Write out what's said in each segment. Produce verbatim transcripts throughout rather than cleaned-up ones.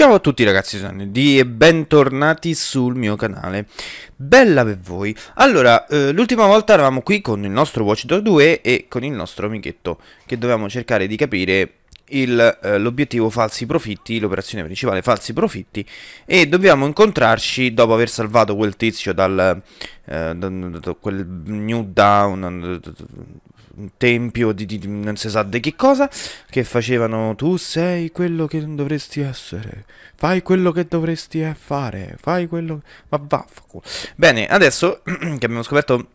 Ciao a tutti ragazzi, sono AndyD e bentornati sul mio canale. Bella per voi. Allora, eh, l'ultima volta eravamo qui con il nostro Watch Dogs due e con il nostro amichetto che dovevamo cercare di capire l'obiettivo eh, falsi profitti, l'operazione principale falsi profitti, e dobbiamo incontrarci dopo aver salvato quel tizio dal eh, da, da, da, quel New Dawn, da, da, da, un tempio di, di non si sa di che cosa, che facevano: tu sei quello che non dovresti essere, fai quello che dovresti fare, fai quello ma vaffanculo. Bene, adesso che abbiamo scoperto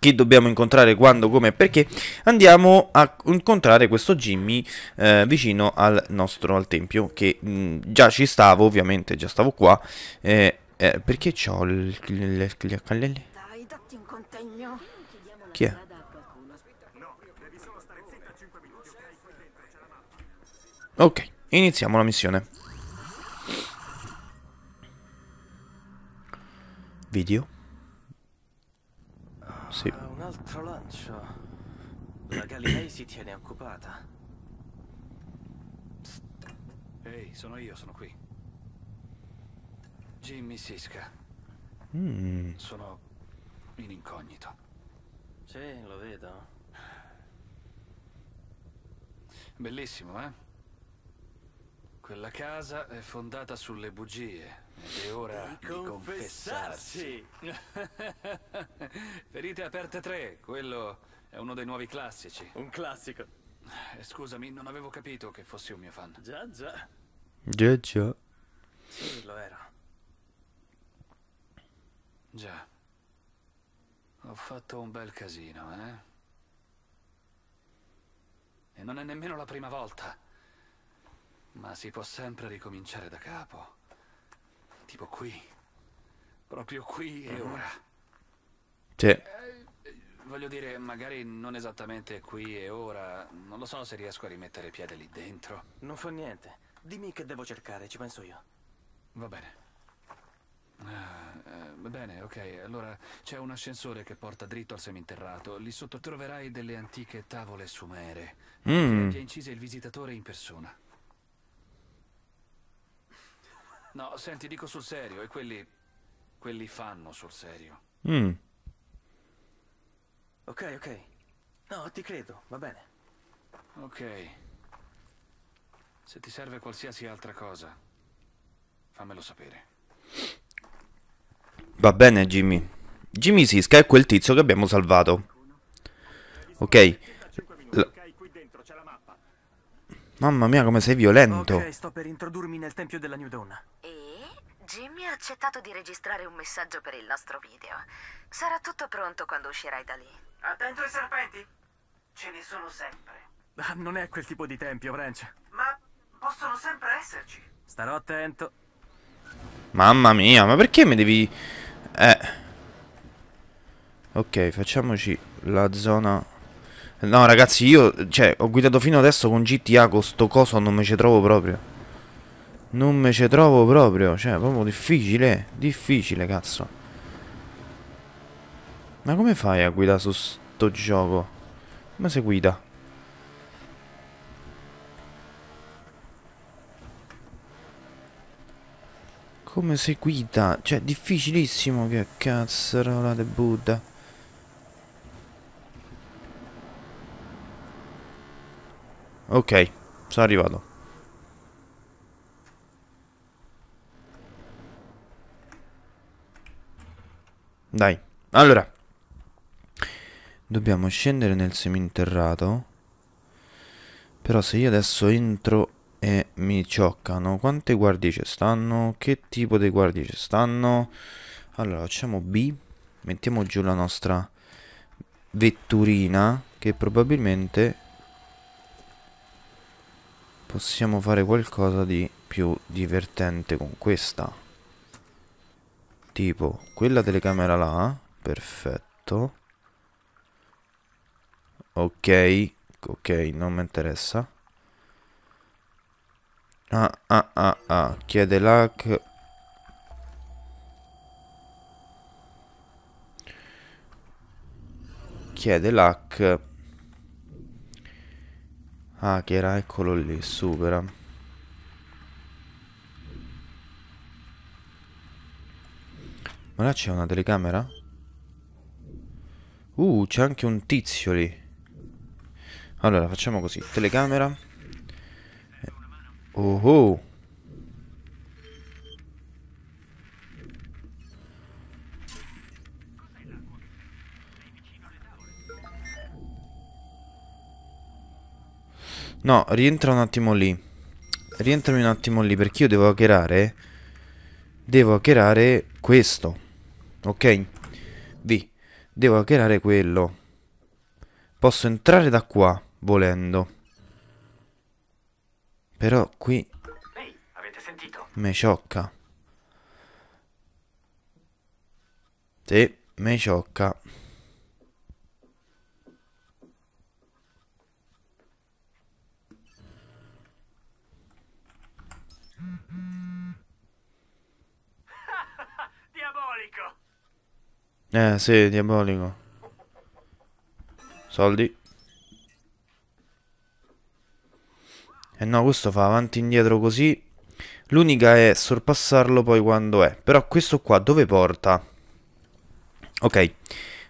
chi dobbiamo incontrare, quando, come e perché, andiamo a incontrare questo Jimmy eh, vicino al nostro al tempio, che mh, già ci stavo, ovviamente già stavo qua, eh, eh, perché c'ho il, il, il, il... chi è? Ok, iniziamo la missione. Video. Sì. Un altro lancio. La Galilei si tiene occupata. Ehi, sono io, sono qui. Jimmy Siska. Mm. Sono in incognito. Sì, lo vedo. Bellissimo, eh? Quella casa è fondata sulle bugie ed è ora di, di confessarsi. confessarsi. Ferite aperte tre, quello è uno dei nuovi classici. Un classico. Scusami, non avevo capito che fossi un mio fan. Già, già. Già, già. Sì, lo ero. Già. Ho fatto un bel casino, eh? E non è nemmeno la prima volta. Ma si può sempre ricominciare da capo. Tipo qui. Proprio qui e ora. Sì. Eh, voglio dire, magari non esattamente qui e ora. Non lo so se riesco a rimettere piede lì dentro. Non fa niente. Dimmi che devo cercare, ci penso io. Va bene. Ah, eh, bene, ok. Allora, c'è un ascensore che porta dritto al seminterrato. Lì sotto troverai delle antiche tavole sumere. Mm. Che ha inciso il visitatore in persona. No, senti, dico sul serio, e quelli... quelli fanno sul serio. Mm. Ok, ok. No, ti credo, va bene. Ok. Se ti serve qualsiasi altra cosa, fammelo sapere. Va bene, Jimmy. Jimmy Siska è quel tizio che abbiamo salvato. Ok. La... Mamma mia, come sei violento. Ok, sto per introdurmi nel tempio della New Dawn. E Jimmy ha accettato di registrare un messaggio per il nostro video. Sarà tutto pronto quando uscirai da lì. Attento ai serpenti. Ce ne sono sempre. Ah, non è quel tipo di tempio, Branch. Ma possono sempre esserci. Starò attento. Mamma mia, ma perché mi devi... Eh. Ok, facciamoci la zona... No ragazzi, io, cioè, ho guidato fino adesso con G T A, con sto coso non me ci trovo proprio. Non me ci trovo proprio, cioè, proprio difficile, difficile, cazzo. Ma come fai a guidare su sto gioco? Come si guida? Come si guida? Cioè, difficilissimo, che cazzarola de Buddha. Ok, sono arrivato. Dai, allora dobbiamo scendere nel seminterrato. Però se io adesso entro e mi cioccano, quante guardie ci stanno? Che tipo di guardie ci stanno? Allora facciamo B. Mettiamo giù la nostra vetturina, che probabilmente possiamo fare qualcosa di più divertente con questa. Tipo quella telecamera là. Perfetto. Ok. Ok, non mi interessa. Ah ah ah ah. Chiede lag. Chiede lag. Ah, che era, eccolo lì, supera. Ma là c'è una telecamera? Uh, c'è anche un tizio lì. Allora, facciamo così. Telecamera. Oh oh. No, rientra un attimo lì. Rientrami un attimo lì, perché io devo hackerare. Devo hackerare questo. Ok? V. Devo hackerare quello. Posso entrare da qua, volendo. Però qui... Ehi, avete sentito? Me ciocca. Sì, me ciocca. Eh, sì, diabolico. Soldi. Eh no, questo fa avanti e indietro così. L'unica è sorpassarlo poi quando è. Però questo qua dove porta? Ok,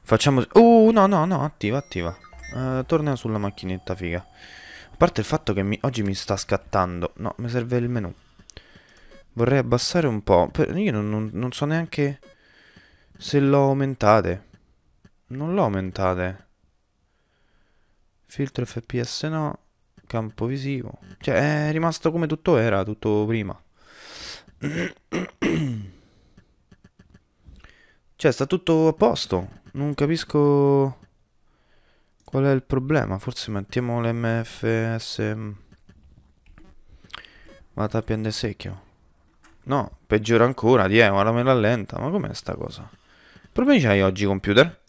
facciamo... Uh, no, no, no, attiva, attiva. Uh, torna sulla macchinetta, figa. A parte il fatto che mi... oggi mi sta scattando. No, mi serve il menu. Vorrei abbassare un po'. Io non, non, non so neanche... se lo aumentate. Non lo aumentate. Filtro F P S no. Campo visivo. Cioè è rimasto come tutto era. Tutto prima. Cioè sta tutto a posto. Non capisco qual è il problema. Forse mettiamo l'M F S. Vada pian de secchio. No, peggiora ancora. Die, guarda me la lenta. Ma com'è sta cosa? Problemi c'hai oggi, computer?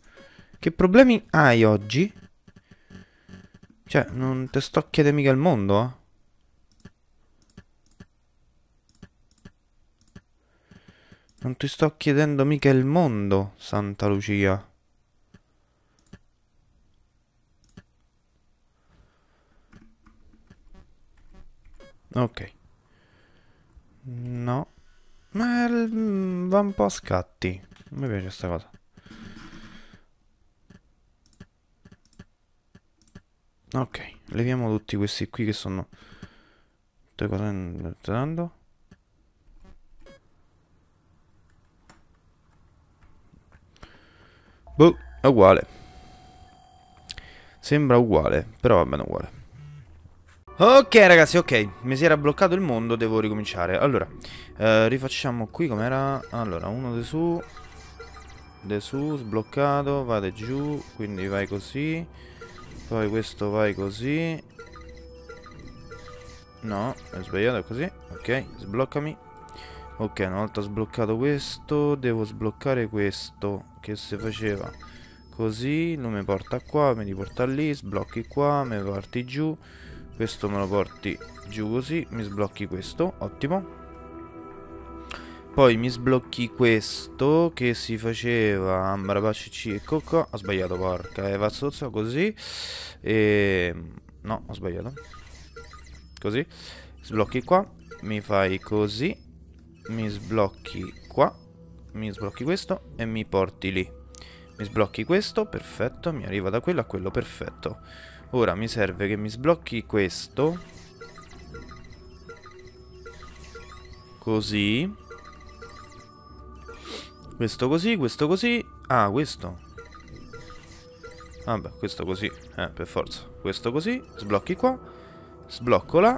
Che problemi hai oggi? Cioè, non te sto a chiedere mica il mondo, eh? Non ti sto chiedendo mica il mondo, Santa Lucia. Ok. No. Ma va un po' a scatti. Non mi piace questa cosa. Ok, leviamo tutti questi qui che sono... Tutte cose andando. Boh, è uguale. Sembra uguale, però va bene uguale. Ok ragazzi, ok, mi si era bloccato il mondo, devo ricominciare. Allora, eh, rifacciamo qui com'era. Allora, uno di su. De su, sbloccato, vade giù, quindi vai così. Poi questo vai così. No, è sbagliato, è così. Ok, sbloccami. Ok, una volta sbloccato questo, devo sbloccare questo. Che si faceva così, lo mi porta qua, mi riporta lì, sblocchi qua, mi porti giù. Questo me lo porti giù così, mi sblocchi questo, ottimo. Poi mi sblocchi questo che si faceva ambrabacci e cocco. Ho sbagliato, porca e vazzozza, così. E... no, ho sbagliato. Così. Sblocchi qua, mi fai così. Mi sblocchi qua, mi sblocchi questo e mi porti lì. Mi sblocchi questo, perfetto. Mi arriva da quello a quello, perfetto. Ora mi serve che mi sblocchi questo. Così. Questo così, questo così. Ah, questo. Vabbè, ah questo così. Eh, per forza. Questo così. Sblocchi qua. Sblocco là.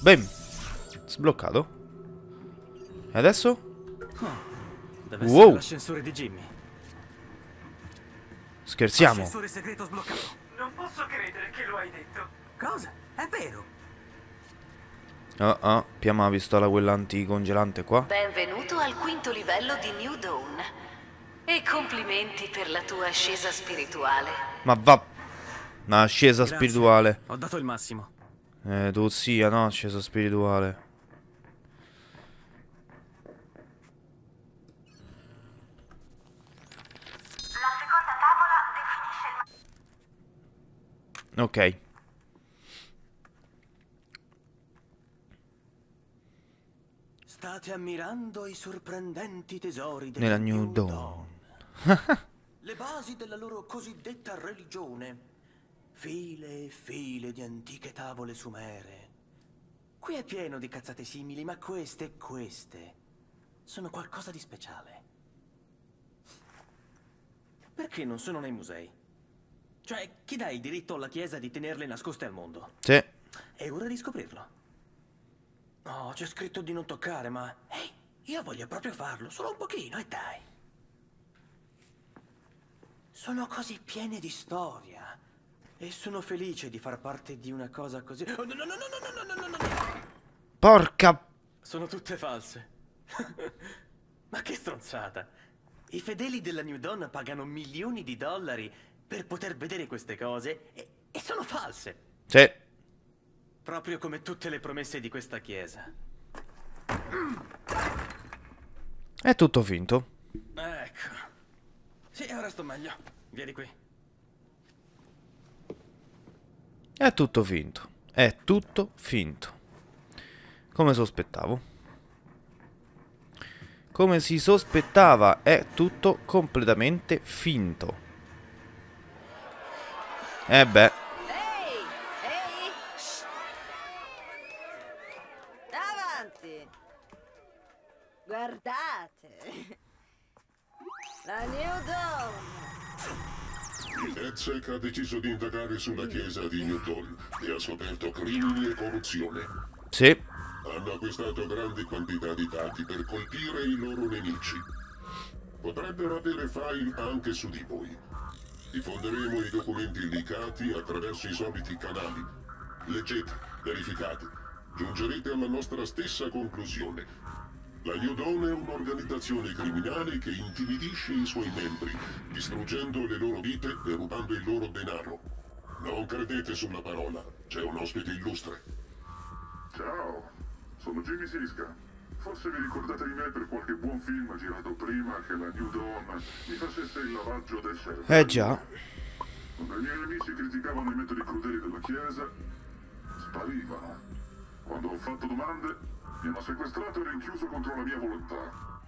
Bam. Sbloccato. E adesso? Oh, deve wow. L'ascensore di Jimmy. Scherziamo. Ascensore segreto sbloccato. Non posso credere che lo hai detto. Cosa? È vero. Ah ah, piama la pistola quella anticongelante qua. Benvenuto al quinto livello di New Dawn. E complimenti per la tua ascesa spirituale. Ma va. Una ascesa Grazie. spirituale. Ho dato il massimo. Eh, tu sia, no, ascesa spirituale. La seconda tavola definisce il... Ok. State ammirando i sorprendenti tesori della New Dawn. Le basi della loro cosiddetta religione. File e file di antiche tavole sumere. Qui è pieno di cazzate simili, ma queste e queste sono qualcosa di speciale. Perché non sono nei musei? Cioè, chi dà il diritto alla Chiesa di tenerle nascoste al mondo? Sì. È ora di scoprirlo. No, oh, c'è scritto di non toccare, ma... Ehi, hey, io voglio proprio farlo, solo un pochino, e dai. Sono così piene di storia. E sono felice di far parte di una cosa così... Oh, no, no, no, no, no, no, no, no, no! Porca... Sono tutte false. Ma che stronzata. I fedeli della New Dawn pagano milioni di dollari per poter vedere queste cose e, e sono false. Sì. Proprio come tutte le promesse di questa chiesa. È tutto finto. Ecco. Sì, ora sto meglio. Vieni qui. È tutto finto. È tutto finto. Come sospettavo. Come si sospettava, è tutto completamente finto. E beh. Guardate! La New Dawn! Il DedSec ha deciso di indagare sulla chiesa di New Dawn e ha scoperto crimini e corruzione. Sì. Hanno acquistato grandi quantità di dati per colpire i loro nemici. Potrebbero avere file anche su di voi. Diffonderemo i documenti leakati attraverso i soliti canali. Leggete, verificate. Giungerete alla nostra stessa conclusione. La New Dawn è un'organizzazione criminale che intimidisce i suoi membri, distruggendo le loro vite e rubando il loro denaro. Non credete sulla parola, c'è un ospite illustre. Ciao, sono Jimmy Siska. Forse vi ricordate di me per qualche buon film girato prima che la New Dawn mi facesse il lavaggio del cervello. Eh già. Quando i miei amici criticavano i metodi crudeli della Chiesa, sparivano. Quando ho fatto domande... Mi hanno sequestrato e rinchiuso contro la mia volontà.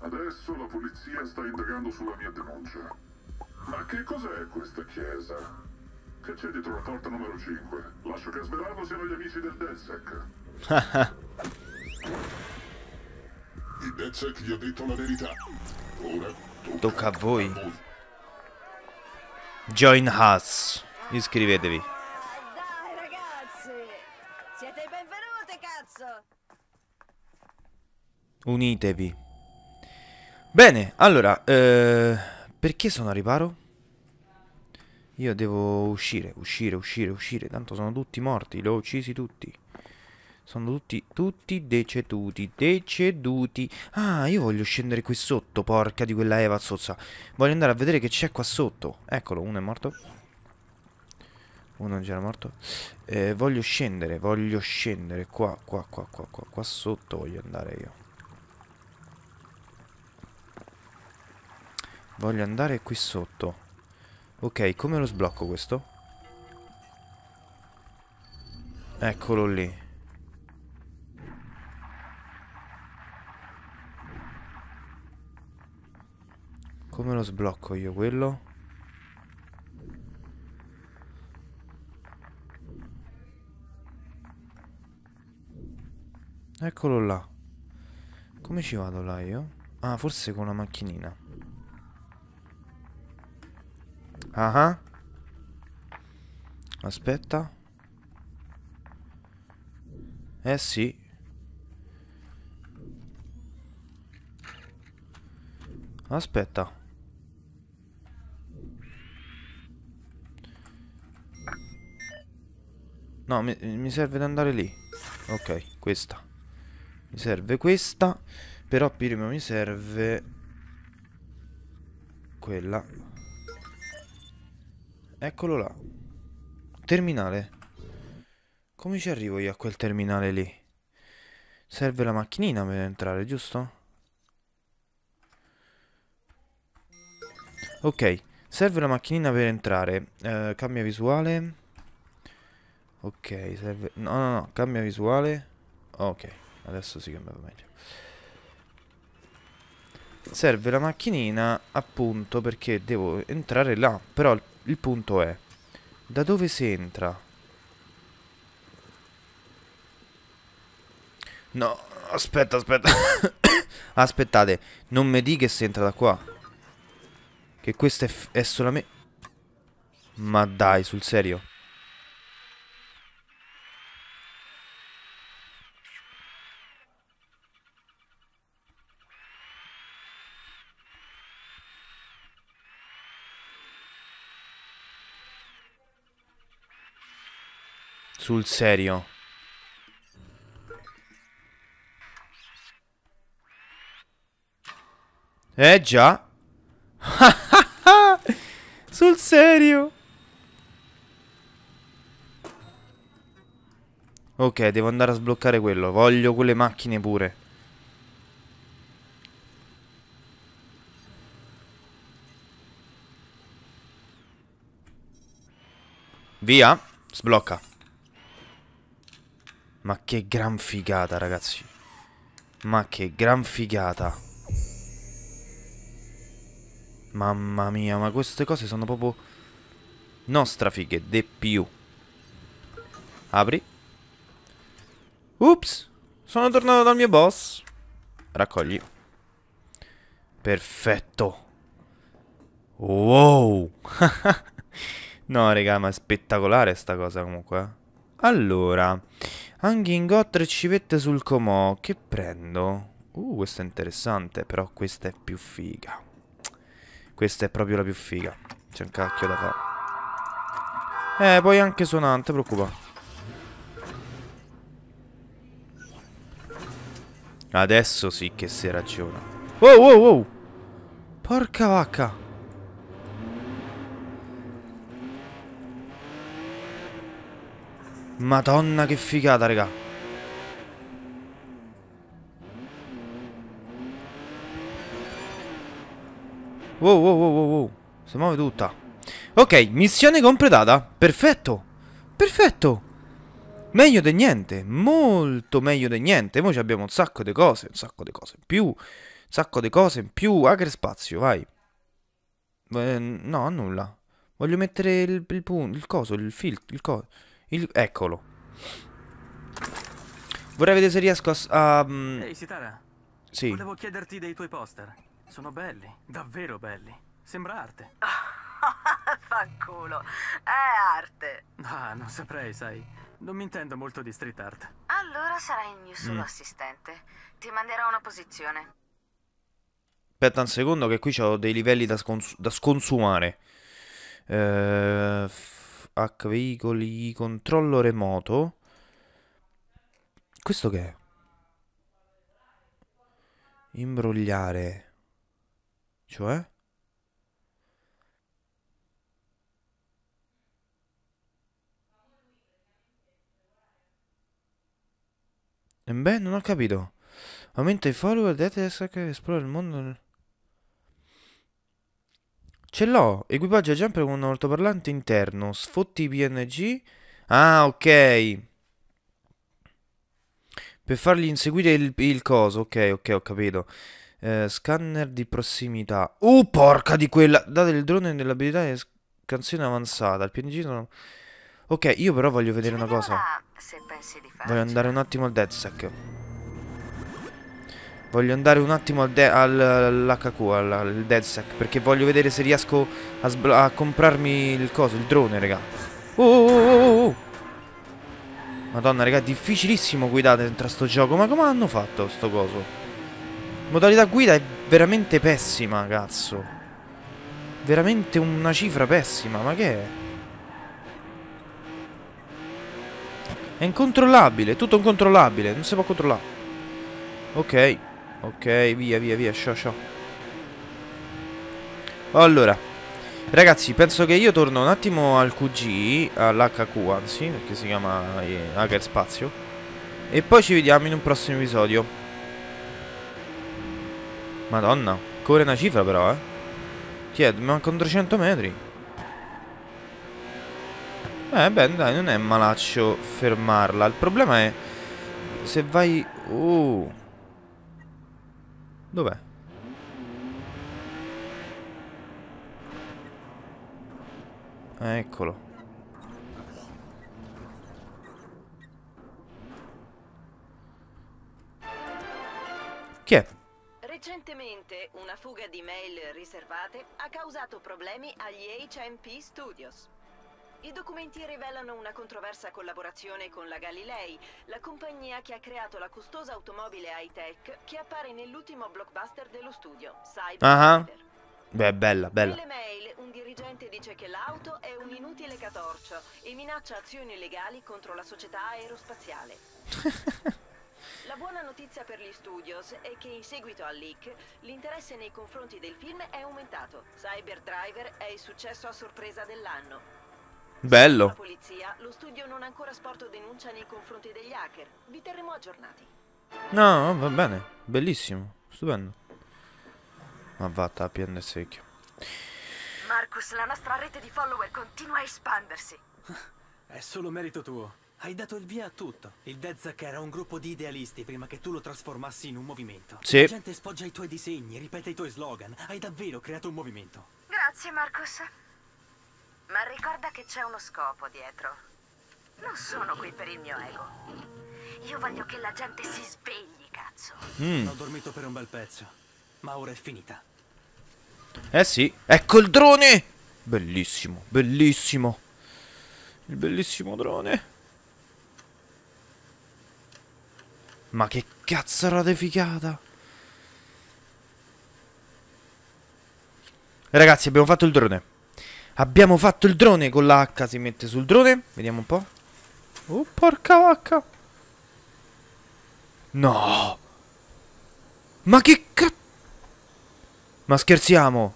Adesso la polizia sta indagando sulla mia denuncia. Ma che cos'è questa chiesa? Che c'è dietro la porta numero cinque? Lascio che a svelarlo siano gli amici del DedSec. Il DedSec gli ha detto la verità. Ora tocca, tocca a voi. voi. Join us. Iscrivetevi. Ah, dai ragazzi. Siete benvenuti, cazzo. Unitevi. Bene, allora eh, perché sono a riparo? Io devo uscire, uscire, uscire, uscire. Tanto sono tutti morti, li ho uccisi tutti. Sono tutti, tutti deceduti, deceduti. Ah, io voglio scendere qui sotto, porca di quella Eva zozza. Voglio andare a vedere che c'è qua sotto. Eccolo, uno è morto. Uno non c'era morto. eh, Voglio scendere, voglio scendere qua, qua, qua, qua, qua, qua sotto voglio andare io. Voglio andare qui sotto. Ok, come lo sblocco questo? Eccolo lì. Come lo sblocco io quello? Eccolo là. Come ci vado là io? Ah, forse con la macchinina. Ah, aspetta. Eh sì. Aspetta. No, mi, mi serve di andare lì. Ok, questa. Mi serve questa. Però prima mi serve quella. Eccolo là. Terminale. Come ci arrivo io a quel terminale lì? Serve la macchinina per entrare, giusto? Ok. Serve la macchinina per entrare. eh, Cambia visuale. Ok, serve... No, no, no, cambia visuale. Ok, adesso sì che mi va meglio. Serve la macchinina appunto perché devo entrare là. Però il, il punto è, da dove si entra? No, aspetta, aspetta. Aspettate, non mi di che si entra da qua. Che questo è, è solamente... Ma dai, sul serio. Sul serio. Eh già. Sul serio. Ok, devo andare a sbloccare quello. Voglio quelle macchine pure. Via. Sblocca. Ma che gran figata, ragazzi. Ma che gran figata. Mamma mia, ma queste cose sono proprio nostra fighe, de più. Apri. Ups, sono tornato dal mio boss. Raccogli. Perfetto. Wow. No, raga, ma è spettacolare sta cosa comunque. Allora, Anghingot, tre civette sul comò. Che prendo? Uh, questa è interessante, però questa è più figa. Questa è proprio la più figa. C'è un cacchio da fare. Eh, poi anche suonante, preoccupa. Adesso sì che si ragiona. Wow, wow, wow. Porca vacca. Madonna, che figata, raga. Wow, wow, wow, wow, wow. Si muove tutta. Ok, missione completata. Perfetto. Perfetto. Meglio di niente. Molto meglio di niente. Noi abbiamo un sacco di cose. Un sacco di cose in più. Un sacco di cose in più. Agerspazio, vai. eh, No, nulla. Voglio mettere il, il, il coso. Il filtro. Il coso. Il, eccolo. Vorrei vedere se riesco a... a um... Ehi, Sitara. Sì. Volevo chiederti dei tuoi poster. Sono belli, davvero belli. Sembra arte. Fanculo, è arte. Ah, non saprei, sai. Non mi intendo molto di street art. Allora sarai il mio solo mm. assistente. Ti manderò una posizione. Aspetta un secondo che qui ho dei livelli da, scons da sconsumare. eh, H veicoli, controllo remoto. Questo che è? Imbrogliare. Cioè? E beh, non ho capito. Aumenta i follower, DedSec esplora il mondo. Ce l'ho. Equipaggio jumper con un altoparlante interno. Sfotti P N G. Ah, ok. Per fargli inseguire il, il coso. Ok, ok, ho capito. Eh, scanner di prossimità. Uh, porca di quella. Date il drone nell'abilità di scansione avanzata. Il P N G sono... Ok, io però voglio vedere una cosa. Se pensi di farci. Voglio andare un attimo al DedSec. Voglio andare un attimo al, al, all'H Q, al, al DedSec, perché voglio vedere se riesco a, a comprarmi il coso, il drone, raga. Oh, oh, oh, oh, oh. Madonna, raga, è difficilissimo guidare dentro a sto gioco. Ma come hanno fatto sto coso? Modalità guida è veramente pessima, cazzo. Veramente una cifra pessima, ma che è? È incontrollabile, è tutto incontrollabile, non si può controllare. Ok, ok, via, via, via, sciò, sciò. Allora, ragazzi, penso che io torno un attimo al Q G, all'H Q anzi, perché si chiama eh, Hacker Spazio. E poi ci vediamo in un prossimo episodio. Madonna, corre una cifra però, eh. Ti è, mancano trecento metri. Eh, beh, dai, non è malaccio fermarla. Il problema è se vai... Oh! Dov'è? Ah, eccolo. Chi è? Recentemente una fuga di mail riservate ha causato problemi agli H M P Studios. I documenti rivelano una controversa collaborazione con la Galilei, la compagnia che ha creato la costosa automobile high-tech che appare nell'ultimo blockbuster dello studio, Cyber Driver. Uh-huh. Beh, bella, bella. Nelle mail un dirigente dice che l'auto è un inutile catorcio e minaccia azioni legali contro la società aerospaziale. La buona notizia per gli studios è che in seguito al leak l'interesse nei confronti del film è aumentato. Cyber Driver è il successo a sorpresa dell'anno. Bello. La polizia, lo studio non ha ancora sporto denuncia nei confronti degli hacker. Vi terremo aggiornati. No, va bene, bellissimo, stupendo. Ma va a piangere secchio. Marcus, la nostra rete di follower continua a espandersi. È solo merito tuo. Hai dato il via a tutto. Il DedSec era un gruppo di idealisti prima che tu lo trasformassi in un movimento. Sì. La gente spoggia i tuoi disegni, ripete i tuoi slogan. Hai davvero creato un movimento. Grazie, Marcus. Ma ricorda che c'è uno scopo dietro. Non sono qui per il mio ego. Io voglio che la gente si svegli, cazzo. Mm. Ho dormito per un bel pezzo, ma ora è finita. Eh sì, ecco il drone. Bellissimo, bellissimo. Il bellissimo drone. Ma che cazzo era de figata. Ragazzi, abbiamo fatto il drone. Abbiamo fatto il drone, con la H si mette sul drone. Vediamo un po'. Oh, porca vacca. No. Ma che cazzo. Ma scherziamo.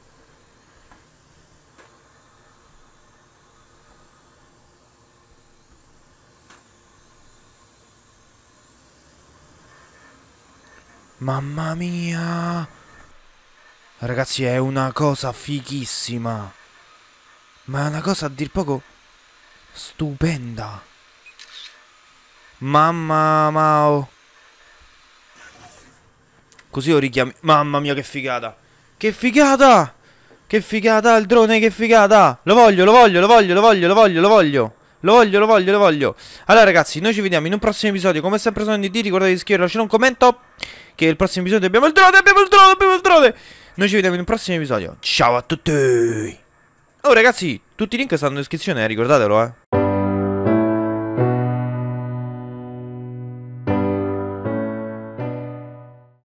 Mamma mia. Ragazzi, è una cosa fighissima. Ma è una cosa a dir poco stupenda. Mamma mao. Così lo richiami. Mamma mia, che figata. Che figata. Che figata il drone, che figata. Lo voglio, lo voglio, lo voglio, lo voglio, lo voglio, lo voglio. Lo voglio, lo voglio, lo voglio. Allora ragazzi, noi ci vediamo in un prossimo episodio. Come sempre sono AndyD, ricordate di iscrivervi, lasciare un commento. Che il prossimo episodio abbiamo il drone, abbiamo il drone, abbiamo il drone. Noi ci vediamo in un prossimo episodio. Ciao a tutti. Oh ragazzi, tutti i link stanno in descrizione, eh, ricordatelo eh.